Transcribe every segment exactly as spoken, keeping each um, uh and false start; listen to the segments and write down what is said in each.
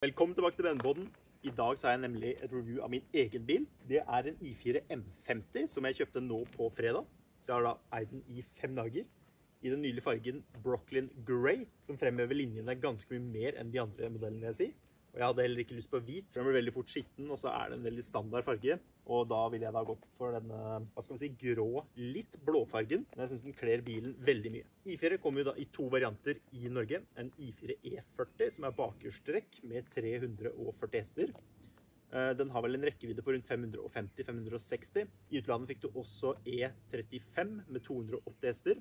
Velkommen tilbake til B M W Podden. I dag så har jeg nemlig et review av min egen bil. Det er en i fire M femti som jeg kjøpte nå på fredag. Så jeg har da eid den i fem dager. I den nylige fargen Brooklyn Gray, som fremhever linjene ganske mye mer enn de andre modellene jeg sier. Og jeg hadde heller ikke lyst på hvit, for den ble veldig fort skitten, og så er det en veldig standard farge. Og da ville jeg da gått for denne, hva skal man si, grå, litt blåfargen. Men jeg synes den kler bilen veldig mye. i fire kommer jo da i to varianter i Norge. En i fire E førti, som er bakhjulstrekk med tre hundre og førti hester. Den har vel en rekkevidde på rundt fem hundre og femti til fem hundre og seksti. I utlandet fikk du også E trettifem med to hundre og åtti hester.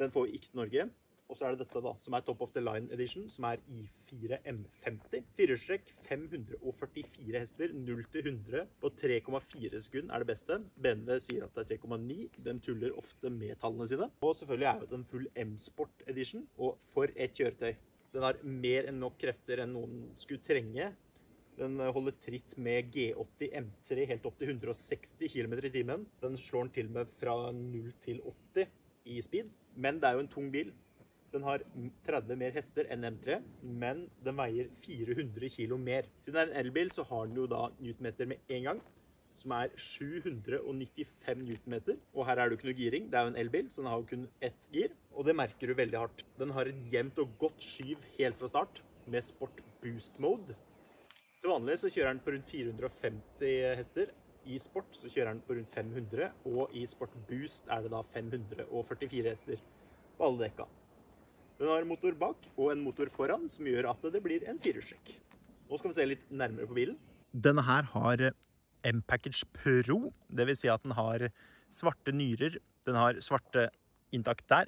Den får vi ikke til Norge. Og så er det dette da, som er Top of the Line Edition, som er i fire M femti. Firestrekk, fem hundre og førtifire hester, null til hundre på tre komma fire sekunder er det beste. B M W sier at det er tre komma ni. De tuller ofte med tallene sine. Og selvfølgelig er det den full M-Sport Edition, og for et kjøretøy. Den har mer enn nok krefter enn noen skulle trenge. Den holder tritt med G åtti M tre helt opp til hundre og seksti kilometer i timen. Den slår den til med fra null til åtti i speed. Men det er jo en tung bil. Den har tretti mer hester enn M tre, men den veier fire hundre kilo mer. Siden det er en elbil, så har den jo da newtonmeter med en gang, som er sju hundre og nittifem newtonmeter. Og her er det jo ikke noe giring, det er jo en elbil, så den har jo kun ett gir, og det merker du veldig hardt. Den har et jevnt og godt skyv helt fra start, med Sport Boost Mode. Til vanlig så kjører den på rundt fire hundre og femti hester. I Sport så kjører den på rundt fem hundre, og i Sport Boost er det da fem hundre og førtifire hester på alle dekka. Den har en motor bak og en motor foran, som gjør at det blir en firehjulstrekk. Nå skal vi se litt nærmere på bilen. Denne her har M-Package Pro, det vil si at den har svarte nyrer. Den har svarte inntakt der.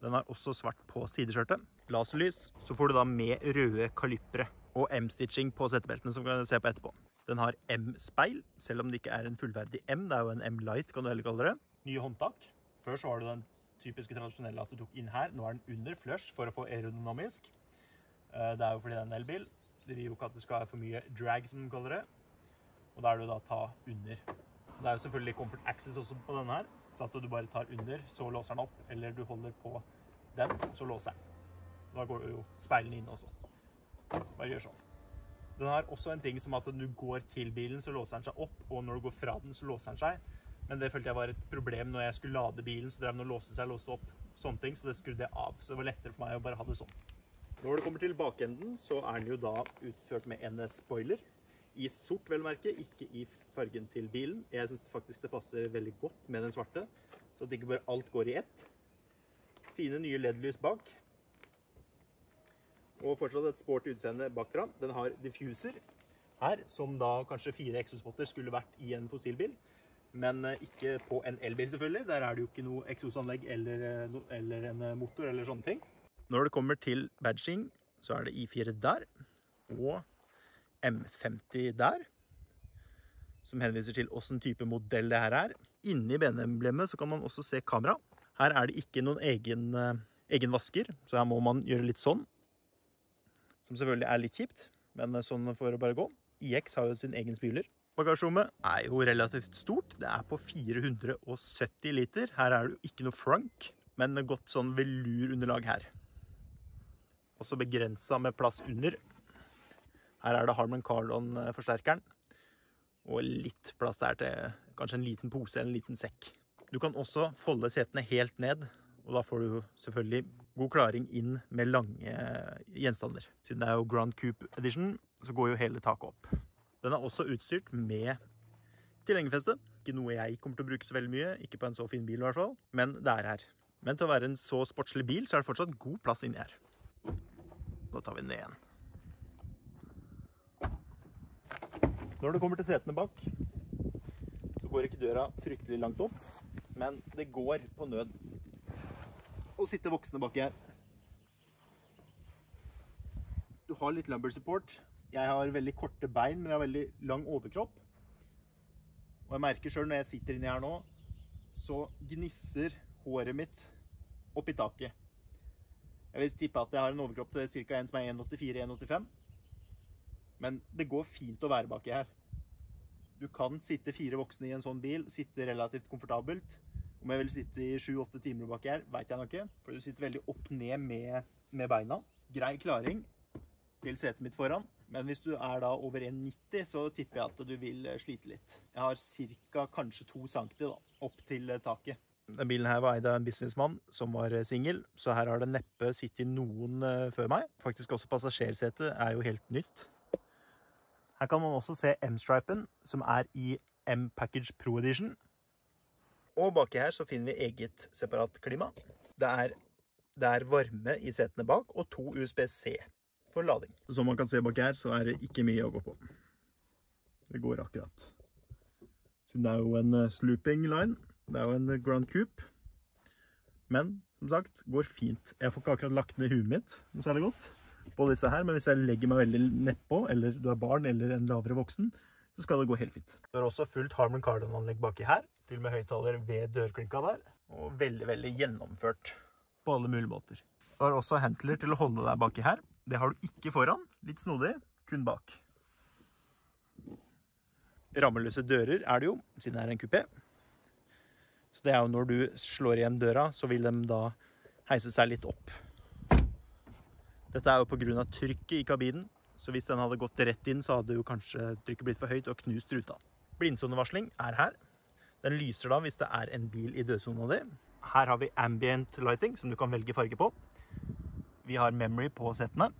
Den har også svart på sideskjørtet. Laserlys, så får du da med røde kalypere og M-stitching på settebeltene, som kan se på etterpå. Den har M-speil, selv om det ikke er en fullverdig M. Det er jo en M-light, kan du heller kalle det. Nye håndtak. Før så var det den typiske tradisjonelle at du tok inn her. Nå er den under flush for å få aerodynamisk. Det er jo fordi det er en elbil. Det vil jo ikke at det skal være for mye drag, som de kaller det. Og da er det jo da ta under. Det er jo selvfølgelig comfort access også på denne her. Så at du bare tar under, så låser den opp. Eller du holder på den, så låser den. Da går jo speilene inn også. Bare gjør sånn. Den har også en ting som at når du går til bilen, så låser den seg opp. Og når du går fra den, så låser den seg. Men det følte jeg var et problem når jeg skulle lade bilen, så drev den å låse seg, låse opp, sånne ting, så det skrudde jeg av. Så det var lettere for meg å bare ha det sånn. Når det kommer til bakenden, så er den jo da utført med en spoiler. I sort velmerke, ikke i fargen til bilen. Jeg synes faktisk det passer veldig godt med den svarte, så at ikke bare alt går i ett. Fine nye L E D-lys bak. Og fortsatt et sporty utseende bakfra. Den har diffuser her, som da kanskje fire exospotter skulle vært i en fossilbil. Men ikke på en elbil selvfølgelig, der er det jo ikke noe eksosanlegg eller, eller en motor eller sånne ting. Når det kommer til badging, så er det i fire der, og M femti der, som henviser til hvilken type modell det her er. Inne i B M W-emblemet så kan man også se kamera. Her er det ikke noen egen, egen vasker, så her må man gjøre litt sånn, som selvfølgelig er litt kjipt, men sånn får det bare gå. I X har jo sin egen spyler. Bagasjerommet er jo relativt stort. Det er på fire hundre og sytti liter. Her er det jo ikke noe frank, men godt sånn velurunderlag her. Også begrenset med plass under. Her er det Harman Kardon-forsterkeren. Og litt plass der til kanskje en liten pose eller en liten sekk. Du kan også folde setene helt ned, og da får du selvfølgelig god klaring inn med lange gjenstander. Siden det er jo Grand Coupe Edition, så går jo hele taket opp. Den er også utstyrt med tilhengerfeste. Ikke noe jeg kommer til å bruke så veldig mye, ikke på en så fin bil i hvert fall, men det er her. Men til å være en så sportslig bil, så er det fortsatt god plass inni her. Nå tar vi den ned igjen. Når det kommer til setene bak, så går ikke døra fryktelig langt opp, men det går på nød å sitte voksne bak her. Du har litt lumbar support. Jeg har veldig korte bein, men jeg har veldig lang overkropp. Og jeg merker selv når jeg sitter inne her nå, så gnisser håret mitt opp i taket. Jeg vil tippe at jeg har en overkropp til cirka en som er en åttifire til en åttifem. Men det går fint å være baki her. Du kan sitte fire voksne i en sånn bil, sitte relativt komfortabelt. Om jeg vil sitte i sju til åtte timer baki her, vet jeg nok ikke. For du sitter veldig opp ned med, med beina. Grei klaring til setet mitt foran. Men hvis du er da over en komma nitti, så tipper jeg at du vil slite litt. Jeg har cirka kanskje to centimeter da, opp til taket. Den bilen her var eid av en businessmann som var single, så her har det neppe sittet noen før meg. Faktisk også passasjersetet er jo helt nytt. Her kan man også se M-stripen, som er i M-Package Pro Edition. Og baki her så finner vi eget separat klima. Det er, det er varme i setene bak, og to U S B C for lading. Som man kan se bak her, så er det ikke mye å gå på. Det går akkurat. Så det er jo en slooping line. Det er jo en Grand Coupe, men som sagt, går fint. Jeg får ikke akkurat lagt ned huet mitt, noe særlig godt, på disse her. Men hvis jeg legger meg veldig nedpå, eller du er barn eller en lavere voksen, så skal det gå helt fint. Det er også fullt Harman Kardon-anlegg baki her, til og med høyttaler ved dørklinka der, og veldig, veldig gjennomført på alle mulige måter. Du har også handler til å holde deg baki her. Det har du ikke foran, litt snodig, kun bak. Rammeløse dører er det jo, siden det er en kupé. Så det er jo når du slår igjen døra, så vil de da heise seg litt opp. Dette er jo på grunn av trykket i kabinen, så hvis den hadde gått rett inn, så hadde jo kanskje trykket blitt for høyt og knust ruta. Blindsonevarsling er her. Den lyser da hvis det er en bil i dødsona di. Her har vi ambient lighting, som du kan velge farge på. Vi har memory på settene.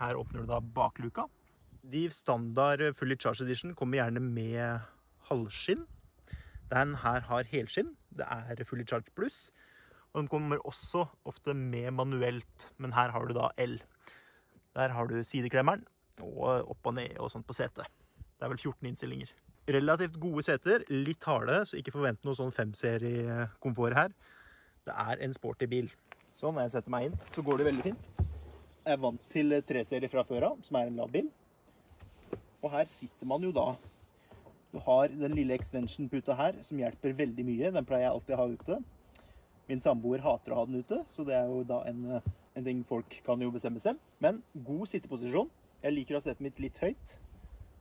Her åpner du da bakluka. De standard Fully Charge Edition kommer gjerne med halvskinn. Den her har helskinn, det er Fully Charge Plus, og den kommer også ofte med manuelt, men her har du da L. Der har du sideklemmeren, og opp og ned og sånt på setet. Det er vel fjorten innstillinger. Relativt gode seter, litt harde, så ikke forvent noe sånn fem-serie komfort her. Det er en sporty bil. Så når jeg setter meg inn, så går det veldig fint. Jeg er vant til tre-serie fra før av, som er en lav bil. Og her sitter man jo da. Du har den lille extension-puta her, som hjelper veldig mye. Den pleier jeg alltid å ha ute. Min samboer hater å ha den ute, så det er jo da en, en ting folk kan jo bestemme selv. Men god sitteposisjon. Jeg liker å ha setet mitt litt høyt.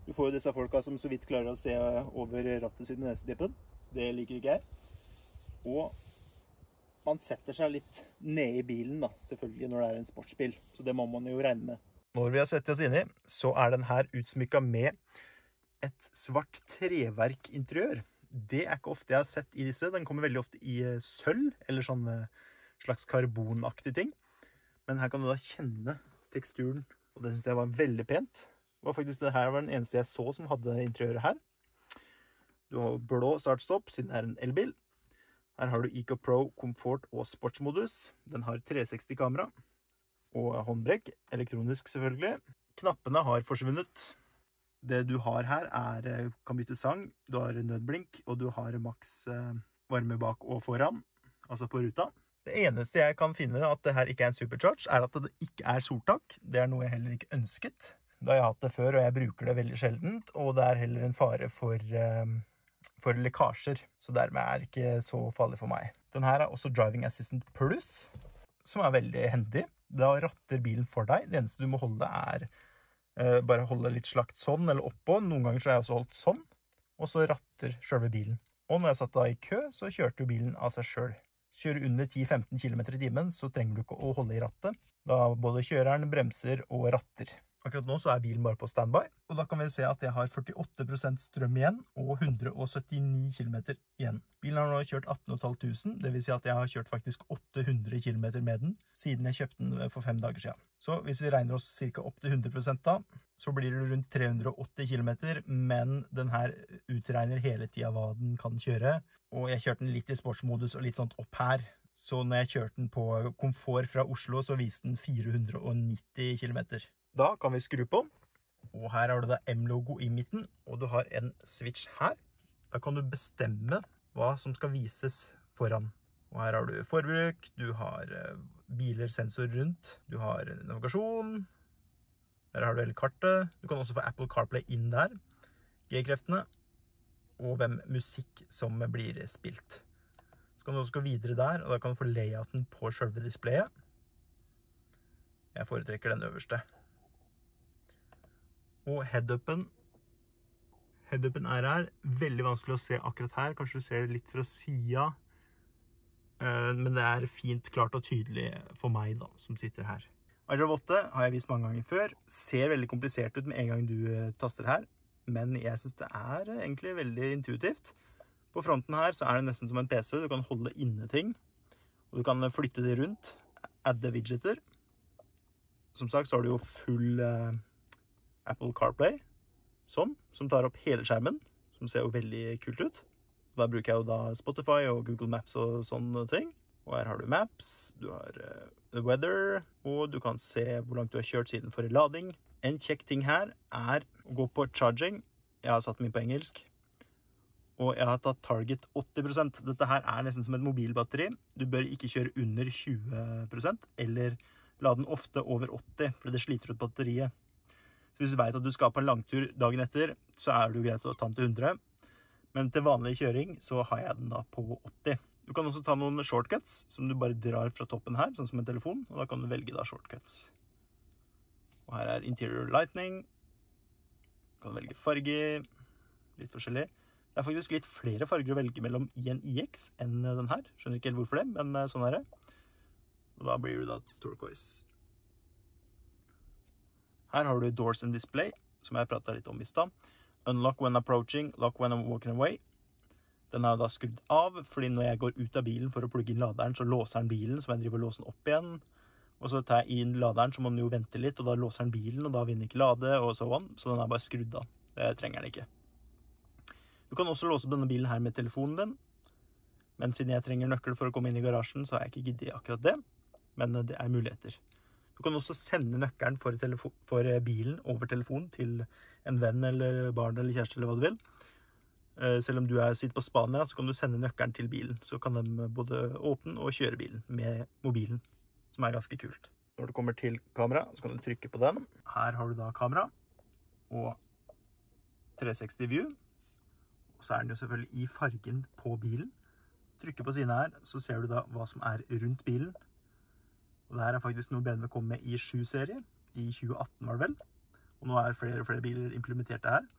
Du får jo disse folka som så vidt klarer å se over rattet sitt med nesetippen. Det liker ikke jeg. Og man setter seg litt ned i bilen, da, selvfølgelig når det er en sportsbil. Så det må man jo regne med. Når vi har sett oss inni, så er den her utsmykka med et svart treverkinteriør. Det er ikke ofte jeg har sett i disse. Den kommer veldig ofte i sølv, eller sånne slags karbonaktige ting. Men her kan du da kjenne teksturen, og det synes jeg var veldig pent. Det var faktisk det her var den eneste jeg så som hadde interiøret her. Du har blå startstopp, siden det er en elbil. Her har du Eco Pro, Comfort og Sportsmodus. Den har tre hundre og seksti kamera, og håndbrekk, elektronisk selvfølgelig. Knappene har forsvunnet. Det du har her er, kan bytte sang, du har nødblink, og du har maks varme bak og foran, altså på ruta. Det eneste jeg kan finne at det her ikke er en supercharge, er at det ikke er soltak. Det er noe jeg heller ikke ønsket. Da jeg har hatt det før, og jeg bruker det veldig sjeldent, og det er heller en fare for, for lekkasjer, så dermed er det ikke så farlig for meg. Den her er også Driving Assistant Plus, som er veldig hendig. Da ratter bilen for deg. Det eneste du må holde er bare holde litt slakt sånn, eller oppå. Noen ganger så har jeg også holdt sånn, og så ratter selve bilen. Og når jeg satt da i kø, så kjørte bilen av seg selv. Kjører under ti til femten kilometer i timen, så trenger du ikke å holde i rattet. Da både kjøreren, bremser og ratter. Akkurat nå så er bilen bare på standby, og da kan vi se at jeg har førtiåtte prosent strøm igjen, og hundre og syttini kilometer igjen. Bilen har nå kjørt atten tusen fem hundre, det vil si at jeg har kjørt faktisk åtte hundre kilometer med den, siden jeg kjøpte den for fem dager siden. Så hvis vi regner oss cirka opp til hundre prosent da, så blir det rundt tre hundre og åtti kilometer, men den her utregner hele tiden hva den kan kjøre, og jeg kjørte den litt i sportsmodus og litt sånt opp her. Så når jeg kjørte den på komfort fra Oslo, så viste den fire hundre og nitti kilometer. Da kan vi skru på, og her har du da M-logo i midten, og du har en switch her. Da kan du bestemme hva som skal vises foran. Og her har du forbruk, du har biler, sensor rundt, du har navigasjon, der har du hele kartet. Du kan også få Apple CarPlay inn der, G-kreftene, og hvem musikk som blir spilt. Så kan du også gå videre der, og da kan du få layouten på selve displayet. Jeg foretrekker den øverste. Og head-upen. Head-upen er her. Veldig vanskelig å se akkurat her. Kanskje du ser det litt fra siden. Men det er fint, klart og tydelig for meg da, som sitter her. iDrive åtte har jeg vist mange ganger før. Ser veldig komplisert ut med en gang du taster her, men jeg synes det er egentlig veldig intuitivt. På fronten her så er det nesten som en P C. Du kan holde inne ting, og du kan flytte de rundt, adde widgeter. Som sagt så har du jo full uh, Apple CarPlay, sånn, som tar opp hele skjermen, som ser jo veldig kult ut. Da bruker jeg jo da Spotify og Google Maps og sånne ting. Og her har du Maps, du har uh, The Weather, og du kan se hvor langt du har kjørt siden for lading. En kjekk ting her er å gå på charging. Jeg har satt min på engelsk, og jeg har tatt target åtti prosent. Dette her er nesten som et mobilbatteri. Du bør ikke kjøre under tjue prosent, eller lade den ofte over åtti, for det sliter ut batteriet. Så hvis du vet at du skal på en langtur dagen etter, så er det jo greit å ta den til hundre. Men til vanlig kjøring så har jeg den da på åtti. Du kan også ta noen shortcuts som du bare drar fra toppen her, sånn som en telefon, og da kan du velge da shortcuts. Og her er interior lighting. Du kan velge farge, litt forskjellig. Det er faktisk litt flere farger å velge mellom i en I X enn den her. Skjønner ikke helt hvorfor det, men sånn er det. Og da blir det da turquoise. Her har du doors and display, som jeg pratet litt om i stad. Unlock when approaching, lock when I'm walking away. Den er jo da skrudd av, fordi når jeg går ut av bilen for å plugge inn laderen, så låser den bilen, så jeg driver og låser den opp igjen. Og så tar jeg inn laderen, så må den jo vente litt, og da låser den bilen, og da vil den ikke lade, og så on. Så den er bare skrudd av. Det trenger den ikke. Du kan også låse opp denne bilen her med telefonen din. Men siden jeg trenger nøkkel for å komme inn i garasjen, så har jeg ikke giddet akkurat det. Men det er muligheter. Du kan også sende nøkkelen for, for bilen over telefonen til en venn eller barn eller kjæreste eller hva du vil. Selv om du er sitt på Spania, så kan du sende nøkkelen til bilen. Så kan de både åpne og kjøre bilen med mobilen, som er ganske kult. Når du kommer til kamera, så kan du trykke på den. Her har du da kamera og tre seksti view. Og så er den jo selvfølgelig i fargen på bilen. Trykker på siden her, så ser du da hva som er rundt bilen. Og det her er faktisk noe B M W kom med i sju-serien. I tjue atten var det vel. Og nå er flere og flere biler implementert det her.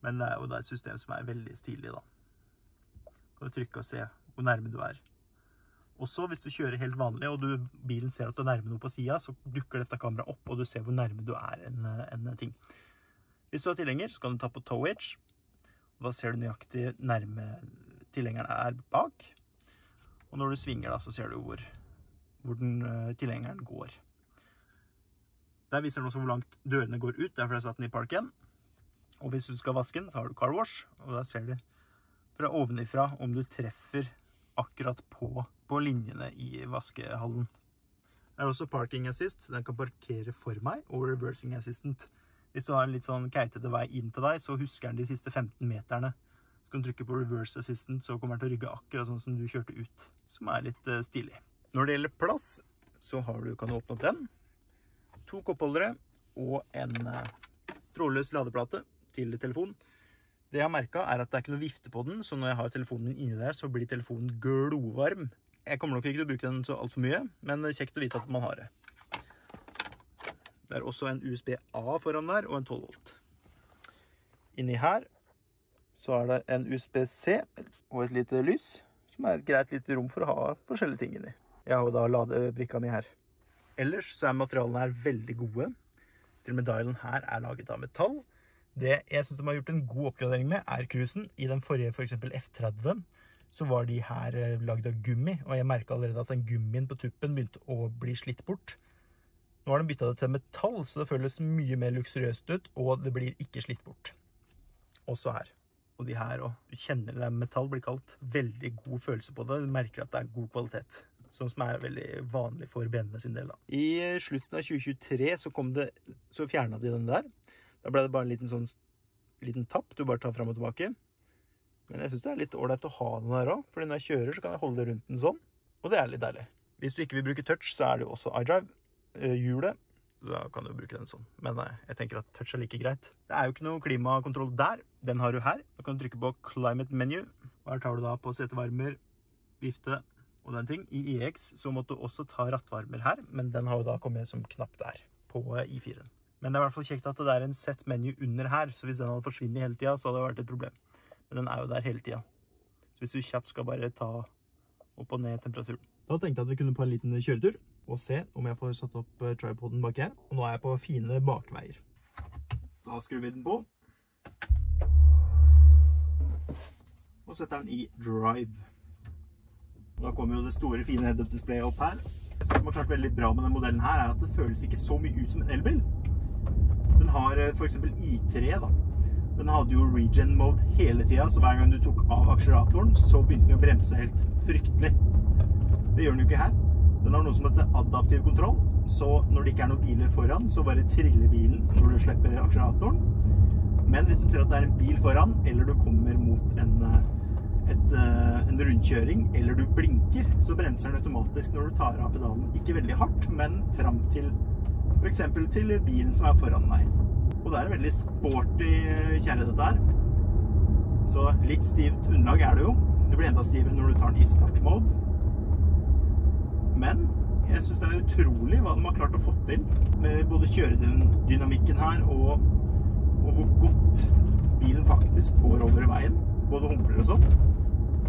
Men det er jo da et system som er veldig stilig da. Kan du trykke og se hvor nærme du er. Også hvis du kjører helt vanlig, og du, bilen ser at du er nærme noe på siden, så dukker dette kameraet opp, og du ser hvor nærme du er en, en ting. Hvis du har tilhenger, så kan du ta på tow hitch. Og da ser du nøyaktig nærme tilhengeren er bak. Og når du svinger da, så ser du hvor, hvor den uh, tilhengeren går. Der viser den også hvor langt dørene går ut, derfor jeg satt den i park igjen. Og hvis du skal vaske den, så har du car wash, og der ser du fra ovenifra om du treffer akkurat på, på linjene i vaskehallen. Det er også parking assist, den kan parkere for meg, og reversing assistant. Hvis du har en litt sånn keitete vei inn til deg, så husker den de siste femten meterne. Du kan trykke på reverse assistant, så kommer den til å rygge akkurat sånn som du kjørte ut, som er litt stilig. Når det gjelder plass, så har du, kan du åpne opp den. To koppholdere og en trådløs ladeplate til telefon. Det jeg har merket er at det er ikke noe vifte på den, så når jeg har telefonen inni der, så blir telefonen glovarm. Jeg kommer nok ikke til å bruke den så alt for mye, men kjekt å vite at man har det. Det er også en U S B A foran der, og en tolv volt. Inni her, så er det en U S B C, og et lite lys, som er et greit lite rom for å ha forskjellige ting inni. Jeg har jo da ladebrikka mi her. Ellers så er materialene her veldig gode. Til og med dialen her er laget av metall. Det jeg synes de har gjort en god oppgradering med, er cruisen. I den forrige, for eksempel F tretti, så var de her laget av gummi, og jeg merket allerede at den gummien på tuppen begynte å bli slitt bort. Nå har de byttet det til metall, så det føles mye mer luksuriøst ut, og det blir ikke slitt bort. Også her. Og de her også. Du kjenner det der metall blir kalt. Veldig god følelse på det. Du merker at det er god kvalitet. Sånn som er veldig vanlig for B M W sin del da. I slutten av tjue tjuetre så, kom det, så fjernet de den der. Da ble det bare en liten, sånn, liten tapp du bare tar frem og tilbake. Men jeg synes det er litt ordentlig å ha den her også, fordi når jeg kjører så kan jeg holde rundt den sånn, og det er litt deilig. Hvis du ikke vil bruke touch, så er det jo også iDrive, uh, hjulet, da kan du bruke den sånn. Men nei, jeg tenker at touch er like greit. Det er jo ikke noe klimakontroll der, den har du her. Da kan du trykke på Climate Menu, og her tar du da på setevarmer, vifte og den ting. I E X så måtte du også ta rattvarmer her, men den har jo da kommet som knapp der, på i fireren. Men det er i hvert fall kjekt at det er en set-menu under her, så hvis den hadde forsvinnet hele tiden, så hadde det vært et problem. Men den er jo der hele tiden. Så hvis du kjapt skal bare ta opp og ned temperaturen. Da tenkte jeg at vi kunne på en liten kjøretur, og se om jeg får satt opp tripoden bak her. Og nå er jeg på fine bakveier. Da skrur vi den på. Og setter den i drive. Da kommer jo det store fine head-up-displayet opp her. Det som har klart veldig bra med denne modellen her er at det føles ikke så mye ut som en elbil. Den har for eksempel i tre da. Den hadde jo regen-mode hele tiden, så hver gang du tok av akseleratoren, så begynte den å bremse helt fryktelig. Det gjør den jo ikke her. Den har noe som heter adaptiv kontroll, så når det ikke er noen biler foran, så bare triller bilen når du slipper akseleratoren. Men hvis du ser at det er en bil foran, eller du kommer mot en, et, en rundkjøring, eller du blinker, så bremser den automatisk når du tar av pedalen. Ikke veldig hardt, men frem til, for eksempel til bilen som er foran deg. Og det er veldig sporty kjære dette her. Så litt stivt underlag er det jo. Det blir enda stivere når du tar den i sport-mode. Men jeg synes det er utrolig hva de har klart å få til. Med både kjøredynamikken her og, og hvor godt bilen faktisk går over veien. Både humper og sånn.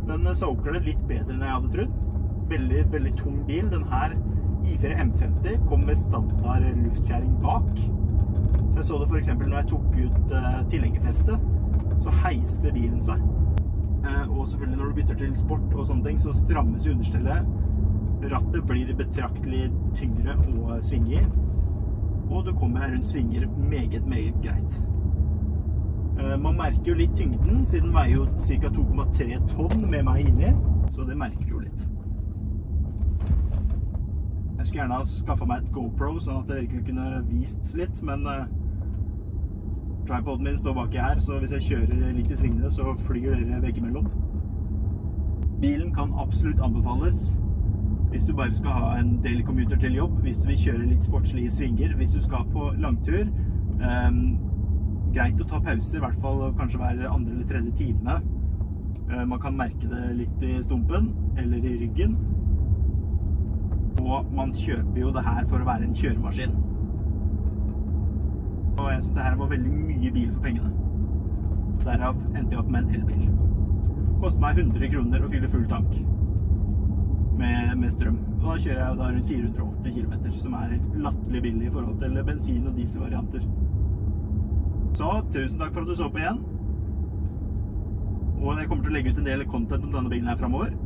Den soaker det litt bedre enn jeg hadde trodd. Veldig, veldig tung bil. Den her i fire M femti kom med standard luftkjæring bak. Så jeg så det for eksempel når jeg tok ut uh, tilhengerfestet, så heiste bilen seg. Uh, og selvfølgelig når du bytter til sport og sånne ting, så strammes understellet. Rattet blir betraktelig tyngre og svinger. Og du kommer her rundt svinger meget, meget greit. Uh, man merker jo litt tyngden, siden den veier jo ca. to komma tre tonn med meg inni, så det merker jo litt. Jeg skulle gjerne ha skaffet meg et GoPro, sånn at jeg virkelig kunne vist litt, men uh, tripoden min står baki her, så hvis jeg kjører litt i svingene, så flyr dere veggimellom. Bilen kan absolutt anbefales hvis du bare skal ha en daily commuter til jobb, hvis du vil kjøre litt sportslige svinger, hvis du skal på langtur. Um, greit å ta pause, i hvert fall kanskje hver andre eller tredje time. Uh, man kan merke det litt i stumpen, eller i ryggen. Og man kjøper jo det her for å være en kjøremaskin. Og jeg synes det her var veldig mye bil for pengene. Derav endte jeg opp med en elbil. Kostet meg hundre kroner å fylle full tank med, med strøm. Og da kjører jeg da rundt fire hundre og åtti kilometer, som er helt latterlig billig i forhold til bensin- og dieselvarianter. Så tusen takk for at du så på igjen. Og jeg kommer til å legge ut en del content om denne bilen her fremover.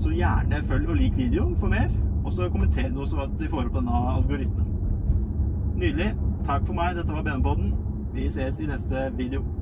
Så gjerne følg og lik videoen for mer, og så kommenter noe så at vi får opp denne algoritmen. Nydelig. Takk for meg. Dette var B M Podden. Vi ses i neste video.